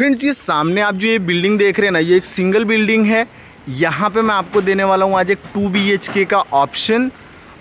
Friends ये सामने आप जो ये बिल्डिंग देख रहे हैं ना, ये एक सिंगल बिल्डिंग है। यहाँ पे मैं आपको देने वाला हूँ आज एक 2 BHK का ऑप्शन,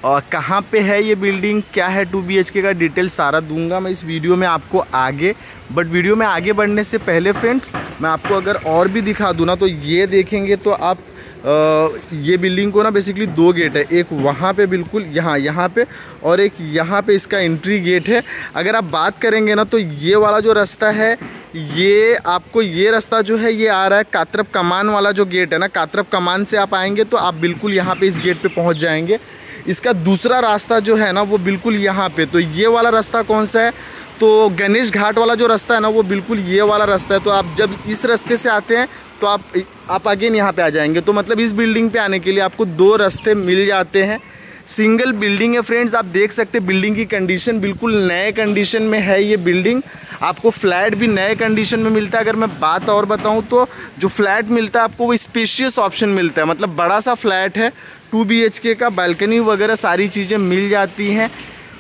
और कहाँ पे है ये बिल्डिंग, क्या है 2 BHK का डिटेल सारा दूंगा मैं इस वीडियो में आपको आगे। बट वीडियो में आगे बढ़ने से पहले फ्रेंड्स मैं आपको अगर और भी दिखा दूँ ना, तो ये देखेंगे तो आप ये बिल्डिंग को ना बेसिकली 2 गेट है, एक वहाँ पे बिल्कुल यहाँ पे और एक यहाँ पे इसका एंट्री गेट है। अगर आप बात करेंगे ना तो ये वाला जो रास्ता है, ये आपको ये रास्ता जो है ये आ रहा है कात्रप कमान वाला जो गेट है ना, कात्रप कमान से आप आएंगे तो आप बिल्कुल यहाँ पे इस गेट पे पहुँच जाएंगे। इसका दूसरा रास्ता जो है ना वो बिल्कुल यहाँ पे, तो ये वाला रास्ता कौन सा है, तो गणेश घाट वाला जो रास्ता है ना वो बिल्कुल ये वाला रास्ता है। तो आप जब इस रास्ते से आते हैं तो आप अगेन यहाँ पे आ जाएंगे। तो मतलब इस बिल्डिंग पे आने के लिए आपको 2 रास्ते मिल जाते हैं। सिंगल बिल्डिंग है फ्रेंड्स, आप देख सकते हैं बिल्डिंग की कंडीशन बिल्कुल नए कंडीशन में है। ये बिल्डिंग आपको फ्लैट भी नए कंडीशन में मिलता है। अगर मैं बात और बताऊं तो जो फ्लैट मिलता है आपको वो स्पेशियस ऑप्शन मिलता है, मतलब बड़ा सा फ्लैट है, 2 BHK का, बालकनी वगैरह सारी चीज़ें मिल जाती हैं।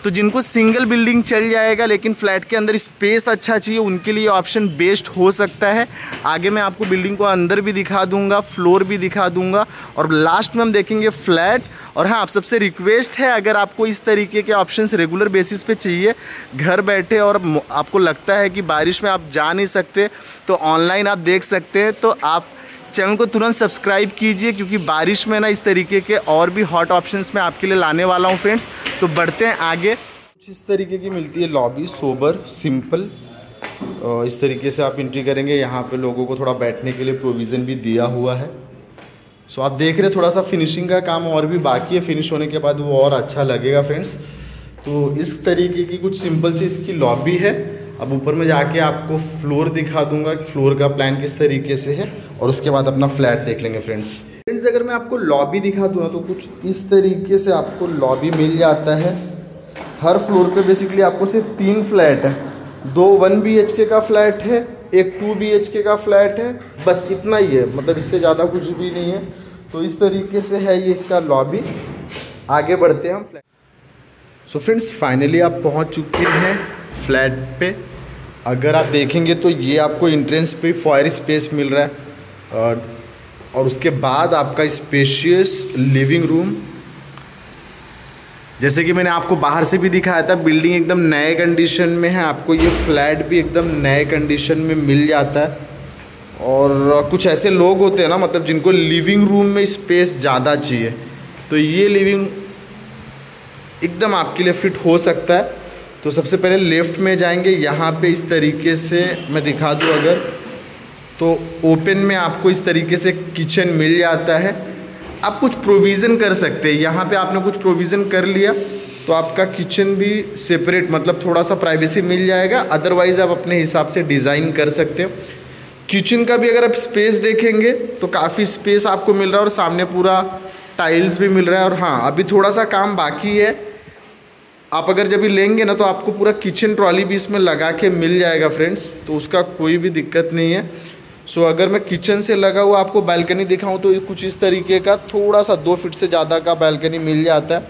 तो जिनको सिंगल बिल्डिंग चल जाएगा लेकिन फ्लैट के अंदर स्पेस अच्छा चाहिए, उनके लिए ऑप्शन बेस्ट हो सकता है। आगे मैं आपको बिल्डिंग को अंदर भी दिखा दूंगा, फ्लोर भी दिखा दूंगा, और लास्ट में हम देखेंगे फ्लैट। और हाँ, आप सबसे रिक्वेस्ट है, अगर आपको इस तरीके के ऑप्शंस रेगुलर बेसिस पे चाहिए घर बैठे, और आपको लगता है कि बारिश में आप जा नहीं सकते तो ऑनलाइन आप देख सकते हैं, तो आप चैनल को तुरंत सब्सक्राइब कीजिए, क्योंकि बारिश में ना इस तरीके के और भी हॉट ऑप्शंस मैं आपके लिए लाने वाला हूँ फ्रेंड्स। तो बढ़ते हैं आगे। कुछ इस तरीके की मिलती है लॉबी, सोबर सिंपल, इस तरीके से आप एंट्री करेंगे। यहाँ पे लोगों को थोड़ा बैठने के लिए प्रोविज़न भी दिया हुआ है। सो आप देख रहे हैं थोड़ा सा फिनिशिंग का काम और भी बाकी है, फिनिश होने के बाद वो और अच्छा लगेगा फ्रेंड्स। तो इस तरीके की कुछ सिंपल सी इसकी लॉबी है। अब ऊपर में जाके आपको फ्लोर दिखा दूंगा, फ्लोर का प्लान किस तरीके से है, और उसके बाद अपना फ्लैट देख लेंगे फ्रेंड्स। फ्रेंड्स अगर मैं आपको लॉबी दिखा दूँ तो कुछ इस तरीके से आपको लॉबी मिल जाता है। हर फ्लोर पे बेसिकली आपको सिर्फ 3 फ्लैट हैं, 2 1 BHK का फ्लैट है, एक 2 BHK का फ्लैट है, बस इतना ही है, मतलब इससे ज़्यादा कुछ भी नहीं है। तो इस तरीके से है ये इसका लॉबी। आगे बढ़ते हैं हम फ्लैट। सो फ्रेंड्स फाइनली आप पहुँच चुके हैं फ्लैट पे। अगर आप देखेंगे तो ये आपको इंट्रेंस पे फॉयर स्पेस मिल रहा है, और उसके बाद आपका स्पेशियस लिविंग रूम। जैसे कि मैंने आपको बाहर से भी दिखाया था, बिल्डिंग एकदम नए कंडीशन में है, आपको ये फ्लैट भी एकदम नए कंडीशन में मिल जाता है। और कुछ ऐसे लोग होते हैं ना, मतलब जिनको लिविंग रूम में स्पेस ज़्यादा चाहिए, तो ये लिविंग एकदम आपके लिए फिट हो सकता है। तो सबसे पहले लेफ़्ट में जाएंगे, यहाँ पे इस तरीके से मैं दिखा दूँ अगर, तो ओपन में आपको इस तरीके से किचन मिल जाता है। आप कुछ प्रोविज़न कर सकते हैं, यहाँ पे आपने कुछ प्रोविज़न कर लिया तो आपका किचन भी सेपरेट, मतलब थोड़ा सा प्राइवेसी मिल जाएगा। अदरवाइज़ आप अपने हिसाब से डिज़ाइन कर सकते हो। किचन का भी अगर आप स्पेस देखेंगे तो काफ़ी स्पेस आपको मिल रहा है, और सामने पूरा टाइल्स भी मिल रहा है। और हाँ, अभी थोड़ा सा काम बाकी है। आप अगर जब भी लेंगे ना तो आपको पूरा किचन ट्रॉली भी इसमें लगा के मिल जाएगा फ्रेंड्स, तो उसका कोई भी दिक्कत नहीं है। सो अगर मैं किचन से लगा हुआ आपको बालकनी दिखाऊं तो कुछ इस तरीके का थोड़ा सा 2 फीट से ज़्यादा का बालकनी मिल जाता है।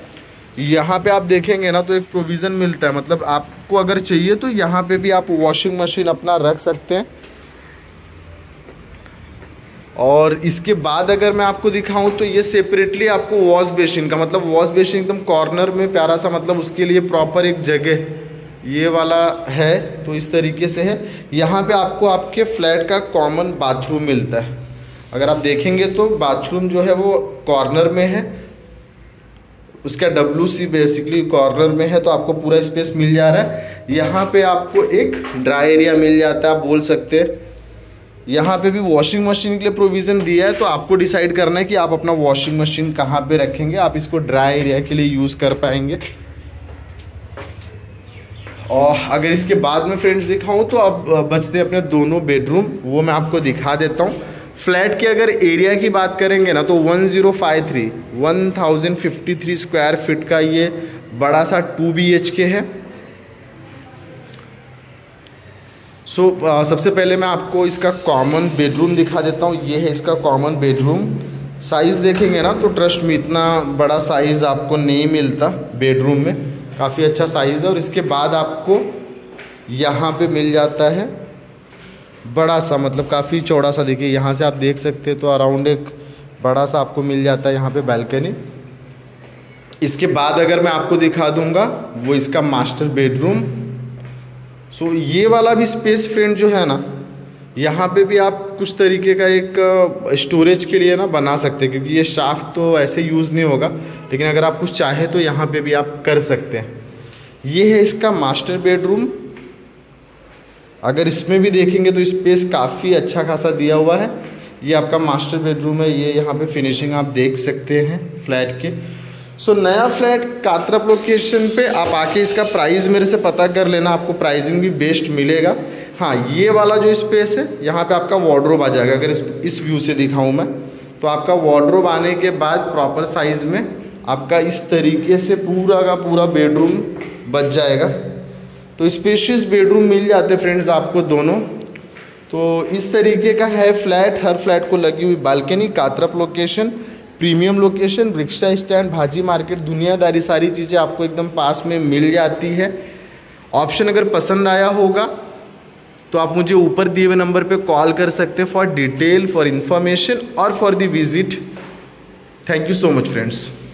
यहाँ पे आप देखेंगे ना तो एक प्रोविज़न मिलता है, मतलब आपको अगर चाहिए तो यहाँ पे भी आप वॉशिंग मशीन अपना रख सकते हैं। और इसके बाद अगर मैं आपको दिखाऊं तो ये सेपरेटली आपको वॉश बेसिन का, मतलब वॉश बेसिन एकदम कॉर्नर में प्यारा सा, मतलब उसके लिए प्रॉपर एक जगह ये वाला है। तो इस तरीके से है। यहाँ पे आपको आपके फ्लैट का कॉमन बाथरूम मिलता है। अगर आप देखेंगे तो बाथरूम जो है वो कॉर्नर में है, उसका WC बेसिकली कॉर्नर में है, तो आपको पूरा स्पेस मिल जा रहा है। यहाँ पर आपको एक ड्राई एरिया मिल जाता है, आप बोल सकते हैं। यहाँ पे भी वॉशिंग मशीन के लिए प्रोविज़न दिया है, तो आपको डिसाइड करना है कि आप अपना वॉशिंग मशीन कहाँ पे रखेंगे। आप इसको ड्राई एरिया के लिए यूज़ कर पाएंगे। और अगर इसके बाद में फ्रेंड्स दिखाऊं तो आप बचते अपने दोनों बेडरूम, वो मैं आपको दिखा देता हूँ। फ्लैट के अगर एरिया की बात करेंगे ना तो 1053 स्क्वायर फीट का ये बड़ा सा 2 BHK है। सबसे पहले मैं आपको इसका कॉमन बेडरूम दिखा देता हूँ। ये है इसका कॉमन बेडरूम। साइज़ देखेंगे ना तो ट्रस्ट में इतना बड़ा साइज़ आपको नहीं मिलता बेडरूम में, काफ़ी अच्छा साइज़ है। और इसके बाद आपको यहाँ पे मिल जाता है बड़ा सा मतलब काफ़ी चौड़ा सा, देखिए यहाँ से आप देख सकते हैं तो अराउंड एक बड़ा सा आपको मिल जाता है यहाँ पे बालकनी। इसके बाद अगर मैं आपको दिखा दूंगा वो इसका मास्टर बेडरूम। सो ये वाला भी स्पेस फ्रेंड जो है ना, यहाँ पे भी आप कुछ तरीके का एक स्टोरेज के लिए ना बना सकते हैं, क्योंकि ये शाफ्ट तो ऐसे यूज़ नहीं होगा, लेकिन अगर आप कुछ चाहे तो यहाँ पे भी आप कर सकते हैं। ये है इसका मास्टर बेडरूम। अगर इसमें भी देखेंगे तो स्पेस काफ़ी अच्छा खासा दिया हुआ है। ये आपका मास्टर बेडरूम है। ये यहाँ पे फिनिशिंग आप देख सकते हैं फ्लैट के। सो नया फ्लैट कात्रप लोकेशन पे, आप आके इसका प्राइस मेरे से पता कर लेना, आपको प्राइसिंग भी बेस्ट मिलेगा। हाँ, ये वाला जो स्पेस है यहाँ पे आपका वार्डरोब आ जाएगा। अगर इस व्यू से दिखाऊँ मैं तो आपका वार्डरोब आने के बाद प्रॉपर साइज़ में आपका इस तरीके से पूरा का पूरा बेडरूम बच जाएगा। तो स्पेशियस बेडरूम मिल जाते फ्रेंड्स आपको दोनों। तो इस तरीके का है फ्लैट, हर फ्लैट को लगी हुई balcony. Katrap location, premium location, rickshaw stand, भाजी मार्केट, दुनियादारी सारी चीज़ें आपको एकदम पास में मिल जाती है। ऑप्शन अगर पसंद आया होगा तो आप मुझे ऊपर दिए हुए नंबर पे कॉल कर सकते हैं फॉर डिटेल, फॉर इन्फॉर्मेशन और for the visit. Thank you so much friends.